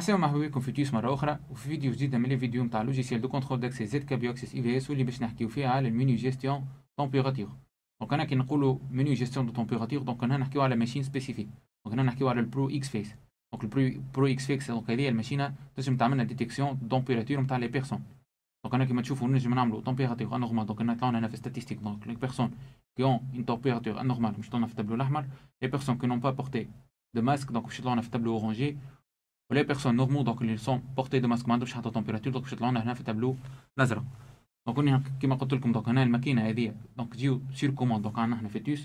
عسلامة محبوبيكم في تيوس مرة أخرى وفي فيديو جديد من الفيديو متاع لوجيسيال دو كونترول داكسي ZKBio Access IVS واللي باش نحكيو فيها على المينيو جيستيون تمبيراتيغ. دونك هنا كي نقولوا مينيو جيستيون دو تمبيراتيغ دونك هنا نحكيو على ماشين سبيسيفيك. دونك هنا نحكيو على البرو اكس فيس. دونك البرو اكس فيس دونك هذه الماشينة تنجم تعملنا ديتيكسيون تمبيراتيغ متاع لي بيرسون. دونك هنا كيما تشوفوا نجم نعملوا تمبيراتيغ انورمال. دونك هنا طلعنا هنا في ستاتيستيك دونك لي بيرسون كي اون اون تمبيراتيغ انورمال مش طلعنا في التابلو الأحمر. لي بيرسون كي نون با بورتي دو ماسك دونك مش طلعنا في التابلو اورانجي. ولي بيرسون نورمو دونك اللي سون بورتي دو ماسك ما عندهمش حتى تمبيراتور دونك باش يطلعونا هنا في تابلو الازرق. دونك هنا كيما قلت لكم دونك هنا الماكينه هذه دونك تجيو سير كوموند دونك عندنا هنا في تيوس.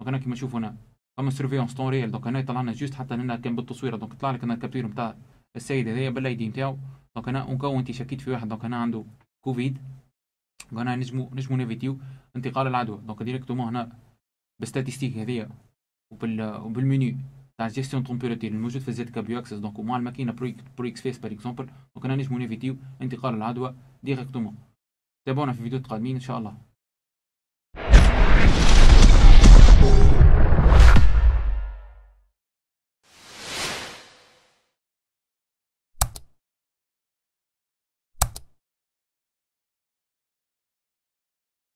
دونك هنا كيما تشوفوا هنا فما سيرفيونس طون ريال. دونك هنا طلعنا جوست حتى هنا كان بالتصويره دونك طلع لك هنا الكابتور نتاع السيد هذايا بالايدي نتاعو. دونك هنا اون كاو انت شكيت في واحد دونك هنا عنده كوفيد دونك هنا نجمو نيفيتيو انتقال العدوى. دونك ديريكتومون هنا بالستاتستيك هذه وبالمنيو تاع جيستيون تمبيراتير الموجود في ZKBio Access دونك ومع الماكينه برو اكس فيس باغ اكزومبل. دونك انا نجمو نيفيتيو انتقال العدوى ديريكتومون. تابعونا في فيديوهات قادمين ان شاء الله.